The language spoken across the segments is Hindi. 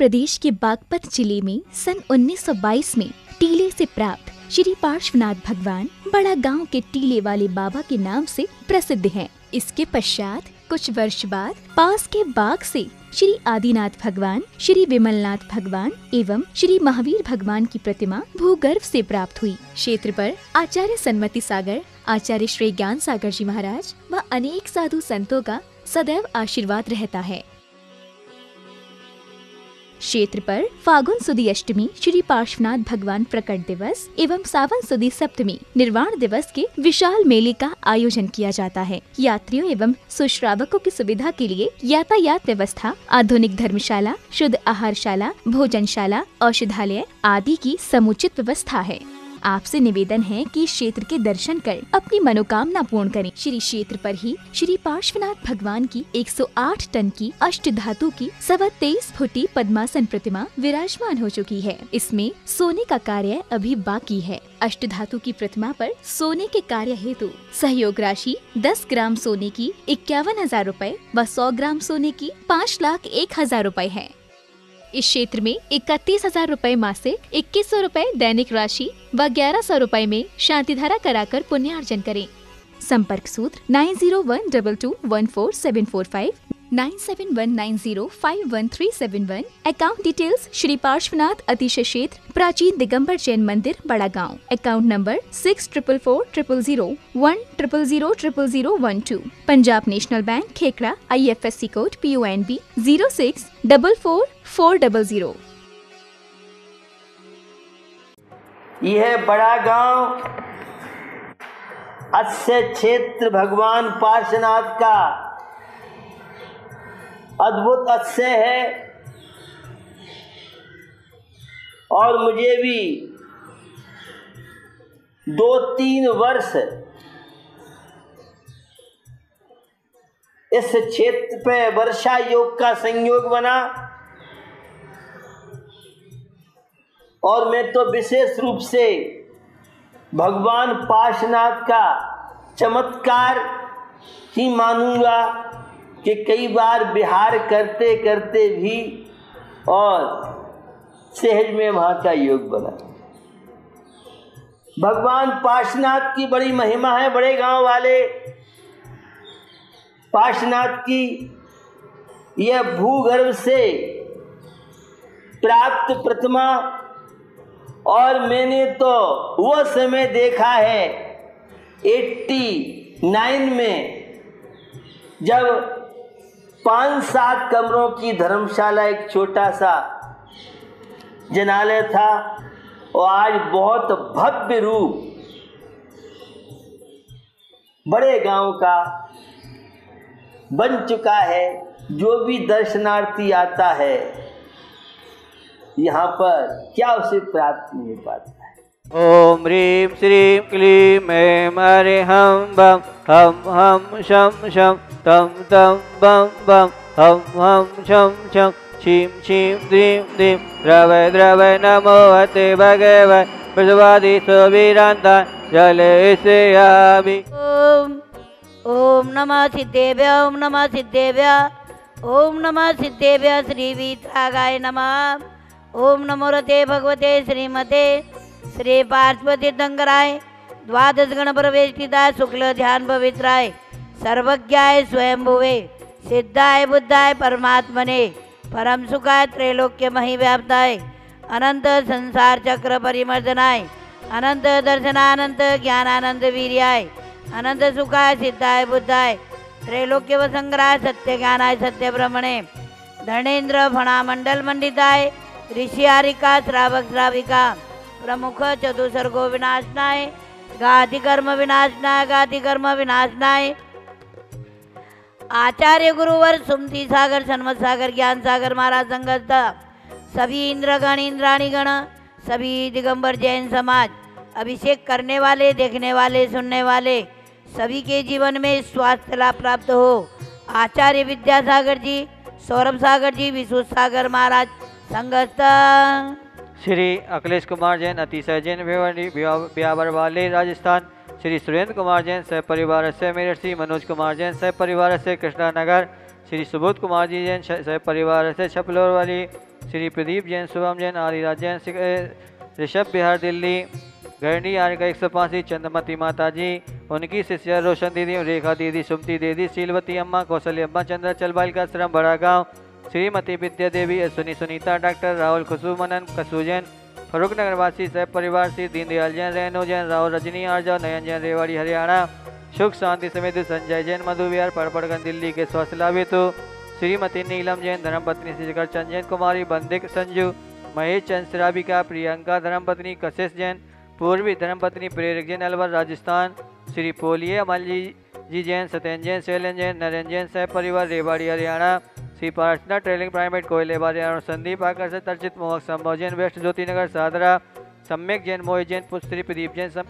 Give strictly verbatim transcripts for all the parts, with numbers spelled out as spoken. प्रदेश के बागपत जिले में सन उन्नीस सौ बाईस में टीले से प्राप्त श्री पार्श्वनाथ भगवान बड़ा गांव के टीले वाले बाबा के नाम से प्रसिद्ध हैं। इसके पश्चात कुछ वर्ष बाद पास के बाग से श्री आदिनाथ भगवान, श्री विमलनाथ भगवान एवं श्री महावीर भगवान की प्रतिमा भूगर्भ से प्राप्त हुई। क्षेत्र पर आचार्य सन्मति सागर, आचार्य श्री ज्ञान सागर जी महाराज व अनेक साधु संतों का सदैव आशीर्वाद रहता है। क्षेत्र पर फागुन सुदी अष्टमी श्री पार्श्वनाथ भगवान प्रकट दिवस एवं सावन सुदी सप्तमी निर्वाण दिवस के विशाल मेले का आयोजन किया जाता है। यात्रियों एवं सुश्रावकों की सुविधा के लिए यातायात व्यवस्था, आधुनिक धर्मशाला, शुद्ध आहारशाला, भोजनशाला, औषधालय आदि की समुचित व्यवस्था है। आपसे निवेदन है कि क्षेत्र के दर्शन कर अपनी मनोकामना पूर्ण करें। श्री क्षेत्र पर ही श्री पार्श्वनाथ भगवान की एक सौ आठ टन की अष्ट धातु की सवा तेईस फुटी पद्मासन प्रतिमा विराजमान हो चुकी है। इसमें सोने का कार्य अभी बाकी है। अष्ट धातु की प्रतिमा पर सोने के कार्य हेतु सहयोग राशि दस ग्राम सोने की इक्यावन हजार रूपए व सौ ग्राम सोने की पाँच लाख एक हजार रूपए है। इस क्षेत्र में इकतीस हजार रूपए मासिक, इक्कीस सौ रूपए दैनिक राशि व ग्यारह सौ रूपए में शांति धारा कराकर पुण्यार्जन करें। संपर्क सूत्र nine zero one double two one four seven four five nine seven one nine zero five one three seven one. Account details Shri Parshvanath अतिशय क्षेत्र प्राचीन दिगंबर जैन मंदिर Bada Gaon. Account number six triple four triple zero one triple zero triple zero one two. Punjab national bank Khekada. I F S C code P O N B zero six double four four double zero. यह बड़ा गांव अस्य क्षेत्र भगवान पार्श्वनाथ का अद्भुत अस्य है और मुझे भी दो तीन वर्ष इस क्षेत्र पे वर्षा योग का संयोग बना और मैं तो विशेष रूप से भगवान पार्श्वनाथ का चमत्कार ही मानूंगा कि कई बार विहार करते करते भी और सहज में वहाँ का योग बना। भगवान पार्श्वनाथ की बड़ी महिमा है। बड़े गांव वाले पार्श्वनाथ की यह भूगर्भ से प्राप्त प्रतिमा और मैंने तो वो समय देखा है एट्टी नाइन में जब पांच सात कमरों की धर्मशाला एक छोटा सा जनालय था और आज बहुत भव्य रूप बड़े गांव का बन चुका है। जो भी दर्शनार्थी आता है यहाँ पर क्या उसे प्राप्त नहीं पाता है। ओम ह्रीम श्रीम क्लीम ऐम हरे हम बम हम हम शम शम तम तम बम बम हम हम शम शम क्षीम क्षीम द्रीम द्रीम द्रव द्रव नमो हते भगवै प्रसवादि सुवीरांता जले श्यामी। ओम ओम नमः सिद्धेभ्य ओम नमः सिद्धेभ्य ओम नमः सिद्धेभ्य श्री विद्यागाय नमः। ओम नमो रते भगवते श्रीमते श्री पार्श्वती तंगराय द्वादश गण प्रवेशिताय शुक्ल ध्यान पवित्राय सर्वज्ञाय स्वयंभुवे सिद्धाय बुद्धाय परमात्मने परम सुखाय त्रैलोक्य मही व्याप्ताय अनंत संसार चक्र परिमर्दनाय अनंत दर्शनानंत ज्ञानानंद वीर्याय अनंत सुखाय सिद्धाय बुद्धाय त्रैलोक्य वसंग्राय सत्य ज्ञानाय सत्य ब्रह्मणे धनेन्द्र फणामंडल मंडिताय ऋषिहारिका श्रावक श्राविका प्रमुख चतुसर्गो विनाशनाय गाधि कर्म विनाशनाय गाधि कर्म विनाशनाय आचार्य गुरुवर सुमति सागर सन्मत सागर ज्ञान सागर महाराज संगत सभी इंद्रगण इंद्राणीगण सभी दिगंबर जैन समाज अभिषेक करने वाले देखने वाले सुनने वाले सभी के जीवन में स्वास्थ्य लाभ प्राप्त हो। आचार्य विद्यासागर जी सौरभ सागर जी विश्व सागर महाराज संगत श्री अखिलेश कुमार जैन अतिशय जैन ब्यावर वाले राजस्थान श्री सुरेंद्र कुमार जैन सह परिवार से मेरठ श्री मनोज कुमार जैन सह परिवार से कृष्णा नगर श्री सुबोध कुमार जी जैन सह परिवार से छपलोर वाली, श्री प्रदीप जैन, शुभम जैन, आदिनाथ जैन, ऋषभ बिहार दिल्ली, गरणी आर्य का एक सौ पाँची, चंद्रमती माता जी, उनकी शिष्या रोशन दीदी, रेखा दीदी, सुमती देदी, सीलवती अम्मा, कौशल्य अम्मा, चंद्रा चलबाल का श्रम बड़ा गाँव, श्रीमती विद्या देवी, अश्विनी सुनीता, डॉक्टर राहुल खुशुमन, कसु जैन, फरूख नगरवासी सह परिवार, श्री दीनदयाल जैन, रेनु जैन, राहुल रजनी, आर्जा नयन जैन, रेवाड़ी हरियाणा, सुख शांति समेत संजय जैन, मधु विहार पड़पड़गंज दिल्ली के स्वास्थ्य लाभित, श्रीमती नीलम जैन, धर्मपत्नी श्रीकर चंद जैन, कुमारी बंदिक संजू, महेश चंद श्राविका, प्रियंका धर्मपत्नी कशिश जैन, पूर्वी धर्मपत्नी प्रेरक जैन, अलवर राजस्थान, श्री पोलिए अमल जी जी जैन, सत्यन जैन, शैलन जैन, नरेंद्र जैन सह परिवार, रेवाड़ी हरियाणा, श्री पार्श्वनाथ ट्रेलिंग प्राइवेट कोयलेबारी, अरुण संदीप आकर्षित, अर्चित मोहक, संभव जैन, वेस्ट ज्योति नगर सादरा, सम्यक जैन, मोहित जैन, पुत्री प्रदीप जैन सह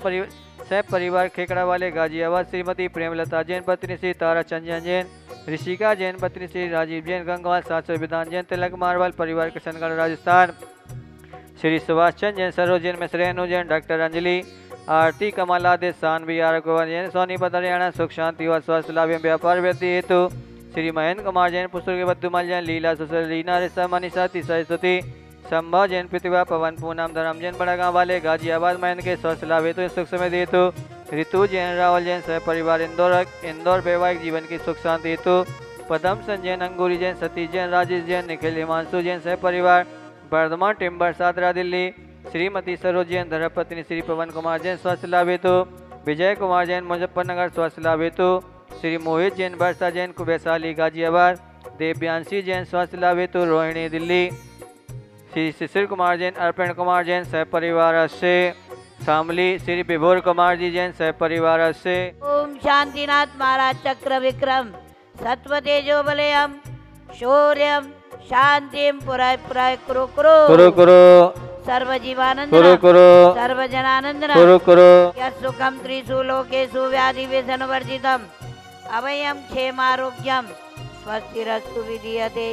परिवार, खेकड़ा वाले गाजियाबाद, श्रीमती प्रेमलता जैन, पत्नी श्री तारा चंदन जैन, ऋषिका जैन, पत्नी श्री राजीव जैन, गंगवाल सात सौ विधान जैन, तिलक मारवाल परिवार, किशनगढ़ राजस्थान, श्री सुभाष चंद जैन, सरोज जैन, मिश्र रेणु जैन, डॉक्टर अंजलि आरती, कमलादे सानवी, आरकवन जैन, सोनीपत हरियाणा, सुख शांति और स्वास्थ्य लाभ एवं व्यापार व्यक्ति हेतु, श्री महेंद्र कुमार जैन, पुस्तुर्ग बद्दुमल जैन, लीला सुसर, लीना रिशा, मनीषा सरस्वती, संभव जैन, प्रतिभा पवन, पूनम धरम जैन, बड़ागांव वाले गाजियाबाद, महेंद्र के स्वास्थ्य लाभ हेतु सुख समेत हेतु, ऋतु जैन, राहुल जैन सह परिवार, इंदौर इंदौर वैवाहिक जीवन की सुख शांति हेतु, पदम सन जैन, अंगूरी जैन, सतीश जैन, राजेश जैन, निखिल हिमांशु जैन सह परिवार, बर्धमान टिम्बर सादरा दिल्ली, श्रीमती सरोज जैन, धर्मपत्नी श्री पवन कुमार जैन स्वास्थ्य लाभ हेतु, विजय कुमार जैन, मुजफ्फरनगर स्वास्थ्य लाभ हेतु, श्री मोहित जैन, वर्षा जैन, वैशाली गाजियाबाद, देव्यांशी जैन स्वास्थ्य लाभ हेतु, रोहिणी दिल्ली, श्री शिशिर कुमार जैन, अर्पण कुमार जैन सह परिवार से शामली, श्री विभोर कुमार जी जैन सह परिवार से। ओम शांतिनाथ महाराज चक्र विक्रम सत्व तेजो बलयम शौर्यम शांतिम पुराय पुराय कुरु कुरु कुरु कुरु सर्व जीवानंद कुरु कुरु सर्व जनानंद कुरु कुरु सुखम त्रिषु लोकेषु व्याधि विसनुवर्जितम अभयम क्षेमारोग्यम स्वस्तिरस्तु विधीयते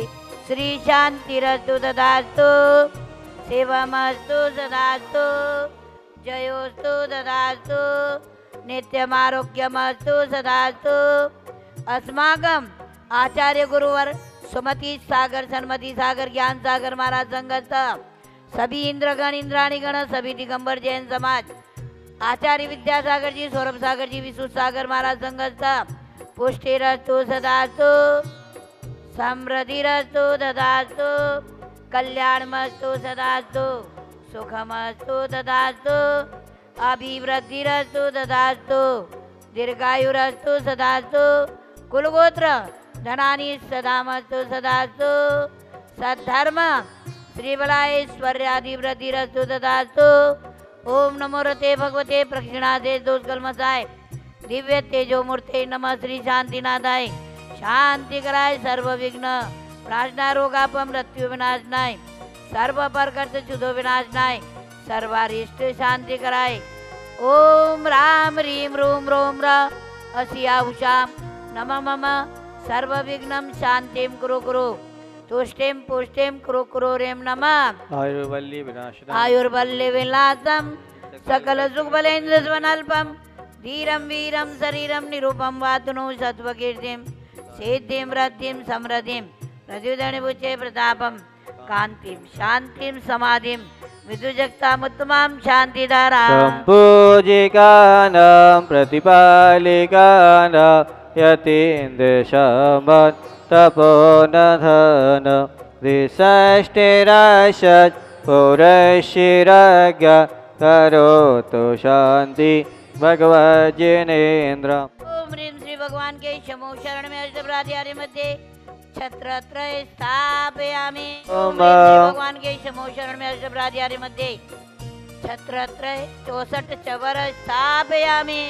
श्री शांतिरस्तु ददास्तु शिवमस्तु सदास्तु जयोस्तु ददास्तु नित्यमारोग्यमस्तु सदास्तु। अस्माकम आचार्य गुरुवर सुमति सागर, सन्मति सागर, ज्ञान सागर महाराज संगत सभी इंद्रगण, इंद्राणीगण, सभी दिगंबर जैन समाज, आचार्य विद्यासागर जी, सौरभ सागर जी, विश्व सागर महाराज संगत पुष्टिरस्तु सदास्तु समृद्धिरस्तु ददास्तु कल्याणमस्तु सदास्तु सुखमस्तु ददास्तु अभिवृद्धिरस्तु ददास्तु दीर्घायुरस्तु सदास्तु कुलगोत्र धनानि सदामस्तु सदास्तु सद्धर्म श्रीबलाईश्वर्याधिवृद्धिरस्तु ददास्तु। ओम नमो रते भगवते प्रक्षिणादे दोषकल्मसाय दिव्य तेजो मूर्ते नमः श्री शांतिनाथाय शांति कराय सर्व विघ्न प्रार्थना रोगापम मृत्यु विनाशनाय सर्व परकर्त चुदो विनाशनाय सर्वारिष्ट शांति कराय। ओम राम रीम रोम रोम र असिया उषाम नम मम सर्व विघ्नम शांतिम कुरु कुरु तुष्टिम पुष्टिम कुरु कुरु रेम नम आयुर्वल्ली विनाशनम आयुर्वल्ली विलासम सकल सुख बलेन्द्र स्वनल्पम धीरम वीरम शरीरम निरूपम वातुनो सत्वकीर्तिम सिद्धिम रतिम समृद्धिम प्रद्युदनिभुजे प्रतापम कांतिम शांतिम समाधिम विदुजक्तामुत्तमाम शांतिधाराम संपूजिकानां प्रतिपालिकानां यतीन्द्रशम तपोनधन दिशष्टिराशत पुरशिराग करोतु शांति भगवत जिनेन्द्र। ओम रीम श्री भगवान के शमो शरण में अर्धप्राध्याय मध्य छत्रत्रय स्थापयामि। ओम भगवान के शमो शरण में अर्धप्राध्याय मध्य छत्रत्रय चौसठ चवर स्थापयामि।